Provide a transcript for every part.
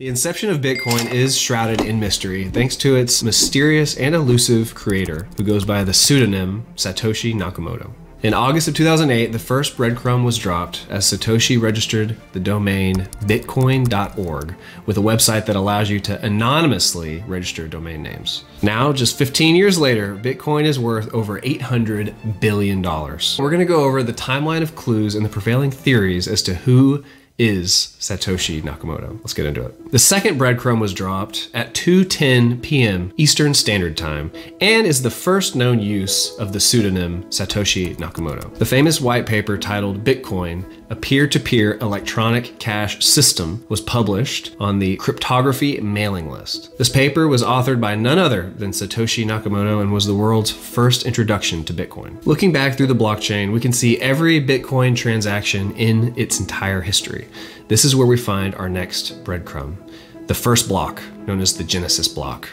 The inception of Bitcoin is shrouded in mystery, thanks to its mysterious and elusive creator, who goes by the pseudonym Satoshi Nakamoto. In August of 2008, the first breadcrumb was dropped as Satoshi registered the domain bitcoin.org with a website that allows you to anonymously register domain names. Now, just 15 years later, Bitcoin is worth over $800 billion. We're going to go over the timeline of clues and the prevailing theories as to who is Satoshi Nakamoto. Let's get into it. The second breadcrumb was dropped at 2:10 p.m. Eastern Standard Time and is the first known use of the pseudonym Satoshi Nakamoto. The famous white paper titled Bitcoin, a peer-to-peer electronic cash system, was published on the cryptography mailing list. This paper was authored by none other than Satoshi Nakamoto and was the world's first introduction to Bitcoin. Looking back through the blockchain, we can see every Bitcoin transaction in its entire history. This is where we find our next breadcrumb, the first block, known as the Genesis block,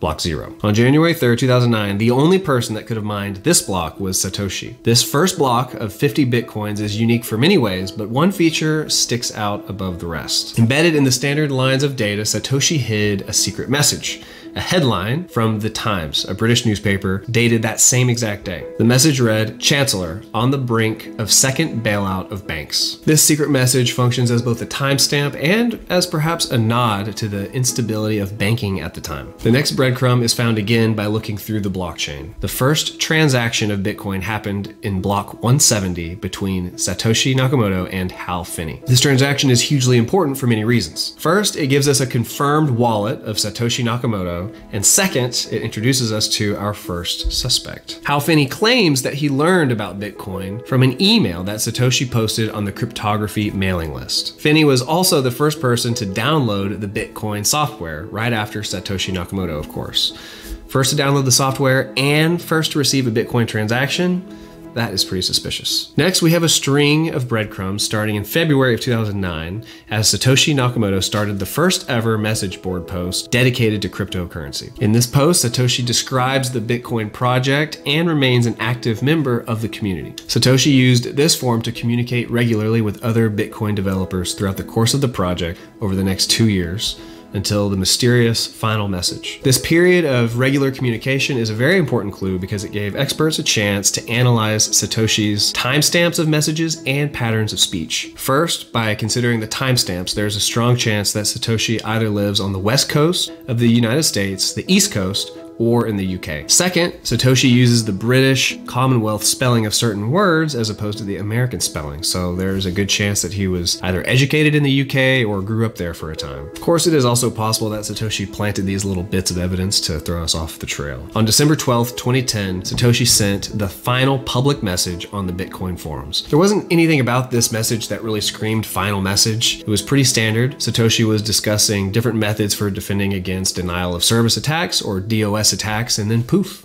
block 0. On January 3rd, 2009, the only person that could have mined this block was Satoshi. This first block of 50 Bitcoins is unique for many ways, but one feature sticks out above the rest. Embedded in the standard lines of data, Satoshi hid a secret message. A headline from The Times, a British newspaper, dated that same exact day. The message read, "Chancellor, on the brink of second bailout of banks." This secret message functions as both a timestamp and as perhaps a nod to the instability of banking at the time. The next breadcrumb is found again by looking through the blockchain. The first transaction of Bitcoin happened in block 170 between Satoshi Nakamoto and Hal Finney. This transaction is hugely important for many reasons. First, it gives us a confirmed wallet of Satoshi Nakamoto, and second, it introduces us to our first suspect. Hal Finney claims that he learned about Bitcoin from an email that Satoshi posted on the cryptography mailing list. Finney was also the first person to download the Bitcoin software, right after Satoshi Nakamoto, of course. First to download the software and first to receive a Bitcoin transaction? That is pretty suspicious. Next, we have a string of breadcrumbs starting in February of 2009 as Satoshi Nakamoto started the first ever message board post dedicated to cryptocurrency. In this post, Satoshi describes the Bitcoin project and remains an active member of the community. Satoshi used this forum to communicate regularly with other Bitcoin developers throughout the course of the project over the next 2 years, until the mysterious final message. This period of regular communication is a very important clue because it gave experts a chance to analyze Satoshi's timestamps of messages and patterns of speech. First, by considering the timestamps, there's a strong chance that Satoshi either lives on the west coast of the United States, the east coast, or in the UK. Second, Satoshi uses the British Commonwealth spelling of certain words as opposed to the American spelling, so there's a good chance that he was either educated in the UK or grew up there for a time. Of course, it is also possible that Satoshi planted these little bits of evidence to throw us off the trail. On December 12th, 2010, Satoshi sent the final public message on the Bitcoin forums. There wasn't anything about this message that really screamed final message. It was pretty standard. Satoshi was discussing different methods for defending against denial of service attacks, or DOS attacks, and then poof,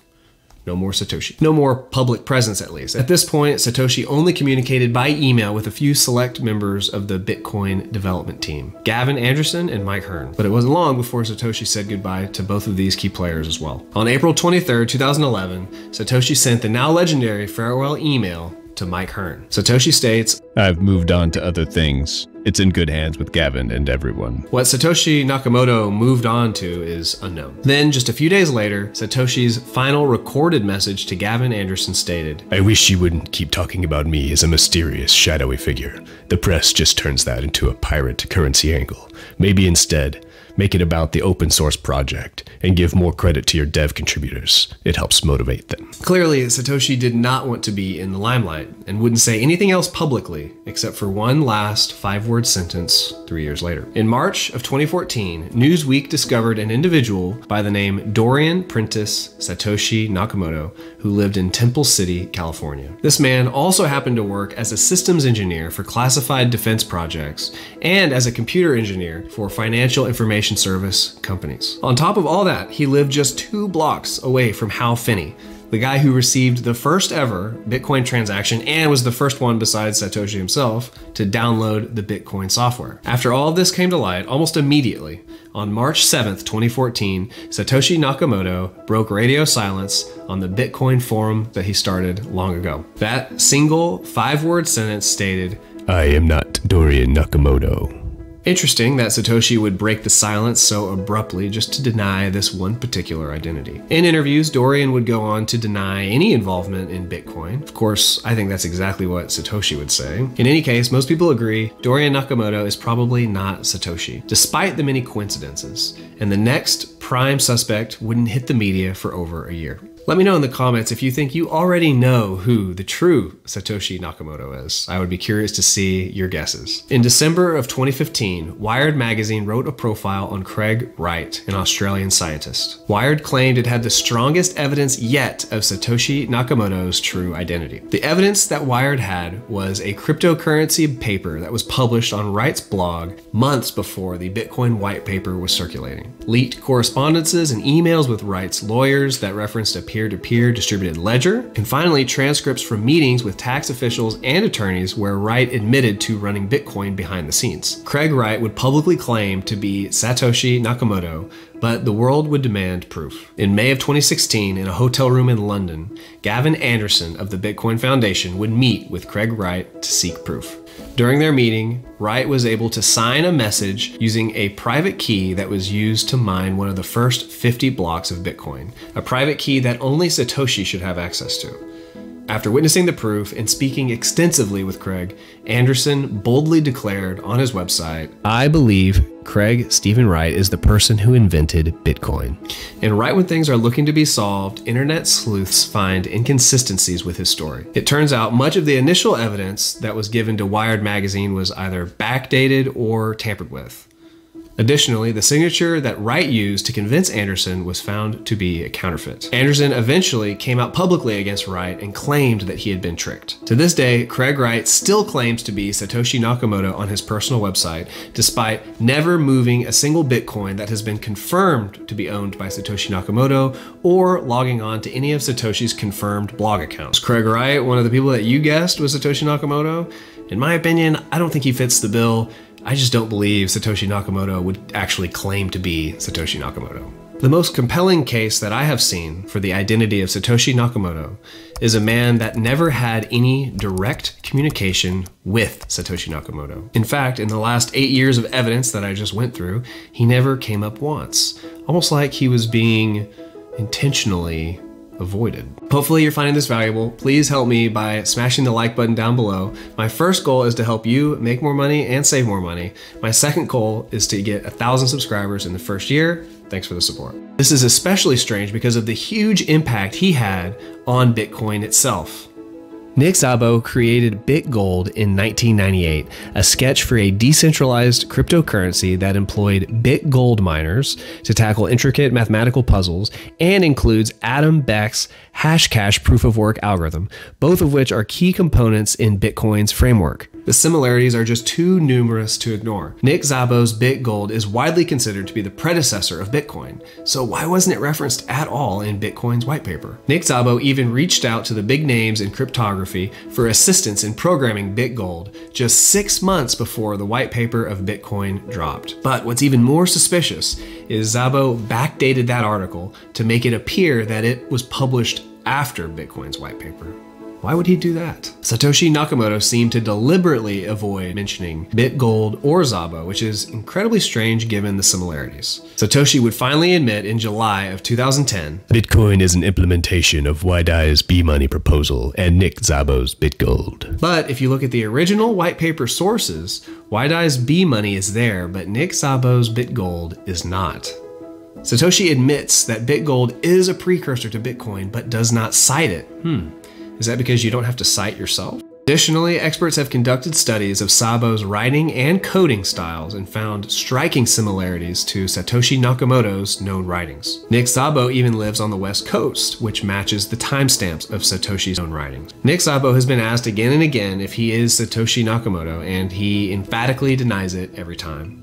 no more Satoshi. No more public presence, at least. At this point, Satoshi only communicated by email with a few select members of the Bitcoin development team, Gavin Anderson and Mike Hearn. But it wasn't long before Satoshi said goodbye to both of these key players as well. On April 23rd, 2011, Satoshi sent the now legendary farewell email to Mike Hearn. Satoshi states, "I've moved on to other things. It's in good hands with Gavin and everyone." What Satoshi Nakamoto moved on to is unknown. Then, just a few days later, Satoshi's final recorded message to Gavin Anderson stated, "I wish you wouldn't keep talking about me as a mysterious, shadowy figure. The press just turns that into a pirate currency angle. Maybe instead, make it about the open source project and give more credit to your dev contributors. It helps motivate them." Clearly, Satoshi did not want to be in the limelight and wouldn't say anything else publicly except for one last five-word sentence 3 years later. In March of 2014, Newsweek discovered an individual by the name Dorian Prentice Satoshi Nakamoto, who lived in Temple City, California. This man also happened to work as a systems engineer for classified defense projects and as a computer engineer for financial information service companies. On top of all that, he lived just 2 blocks away from Hal Finney, the guy who received the first ever Bitcoin transaction and was the first one besides Satoshi himself to download the Bitcoin software. After all this came to light, almost immediately, on March 7th, 2014, Satoshi Nakamoto broke radio silence on the Bitcoin forum that he started long ago. That single 5-word sentence stated, "I am not Dorian Nakamoto. Interesting that Satoshi would break the silence so abruptly just to deny this one particular identity. In interviews, Dorian would go on to deny any involvement in Bitcoin. Of course, I think that's exactly what Satoshi would say. In any case, most people agree Dorian Nakamoto is probably not Satoshi, despite the many coincidences. And the next prime suspect wouldn't hit the media for over a year. Let me know in the comments if you think you already know who the true Satoshi Nakamoto is. I would be curious to see your guesses. In December of 2015, Wired magazine wrote a profile on Craig Wright, an Australian scientist. Wired claimed it had the strongest evidence yet of Satoshi Nakamoto's true identity. The evidence that Wired had was a cryptocurrency paper that was published on Wright's blog months before the Bitcoin white paper was circulating. Leaked correspondences and emails with Wright's lawyers that referenced a peer-to-peer distributed ledger, and finally transcripts from meetings with tax officials and attorneys where Wright admitted to running Bitcoin behind the scenes. Craig Wright would publicly claim to be Satoshi Nakamoto, but the world would demand proof. In May of 2016, in a hotel room in London, Gavin Anderson of the Bitcoin Foundation would meet with Craig Wright to seek proof. During their meeting, Wright was able to sign a message using a private key that was used to mine one of the first 50 blocks of Bitcoin, a private key that only Satoshi should have access to. After witnessing the proof and speaking extensively with Craig, Anderson boldly declared on his website, "I believe Craig Stephen Wright is the person who invented Bitcoin." And right when things are looking to be solved, internet sleuths find inconsistencies with his story. It turns out much of the initial evidence that was given to Wired magazine was either backdated or tampered with. Additionally, the signature that Wright used to convince Anderson was found to be a counterfeit. Anderson eventually came out publicly against Wright and claimed that he had been tricked. To this day, Craig Wright still claims to be Satoshi Nakamoto on his personal website, despite never moving a single Bitcoin that has been confirmed to be owned by Satoshi Nakamoto or logging on to any of Satoshi's confirmed blog accounts. Craig Wright, one of the people that you guessed was Satoshi Nakamoto? In my opinion, I don't think he fits the bill. I just don't believe Satoshi Nakamoto would actually claim to be Satoshi Nakamoto. The most compelling case that I have seen for the identity of Satoshi Nakamoto is a man that never had any direct communication with Satoshi Nakamoto. In fact, in the last 8 years of evidence that I just went through, he never came up once, almost like he was being intentionally avoided. Hopefully you're finding this valuable. Please help me by smashing the like button down below. My first goal is to help you make more money and save more money. My second goal is to get 1,000 subscribers in the first year. Thanks for the support. This is especially strange because of the huge impact he had on Bitcoin itself. Nick Szabo created BitGold in 1998, a sketch for a decentralized cryptocurrency that employed BitGold miners to tackle intricate mathematical puzzles and includes Adam Beck's Hashcash proof-of-work algorithm, both of which are key components in Bitcoin's framework. The similarities are just too numerous to ignore. Nick Szabo's BitGold is widely considered to be the predecessor of Bitcoin, so why wasn't it referenced at all in Bitcoin's white paper? Nick Szabo even reached out to the big names in cryptography for assistance in programming BitGold just 6 months before the white paper of Bitcoin dropped. But what's even more suspicious is Szabo backdated that article to make it appear that it was published after Bitcoin's white paper. Why would he do that? Satoshi Nakamoto seemed to deliberately avoid mentioning BitGold or Szabo, which is incredibly strange given the similarities. Satoshi would finally admit in July of 2010, Bitcoin is an implementation of Wadai's B-Money proposal and Nick Szabo's BitGold. But if you look at the original white paper sources, Wadai's B-Money is there, but Nick Szabo's BitGold is not. Satoshi admits that BitGold is a precursor to Bitcoin, but does not cite it. Is that because you don't have to cite yourself? Additionally, experts have conducted studies of Szabo's writing and coding styles and found striking similarities to Satoshi Nakamoto's known writings. Nick Szabo even lives on the West Coast, which matches the timestamps of Satoshi's own writings. Nick Szabo has been asked again and again if he is Satoshi Nakamoto, and he emphatically denies it every time.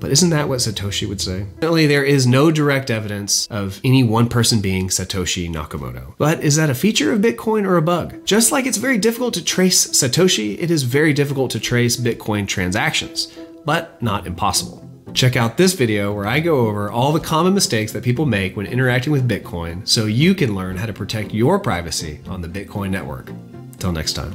But isn't that what Satoshi would say? Apparently, there is no direct evidence of any one person being Satoshi Nakamoto. But is that a feature of Bitcoin or a bug? Just like it's very difficult to trace Satoshi, it is very difficult to trace Bitcoin transactions, but not impossible. Check out this video where I go over all the common mistakes that people make when interacting with Bitcoin so you can learn how to protect your privacy on the Bitcoin network. Till next time.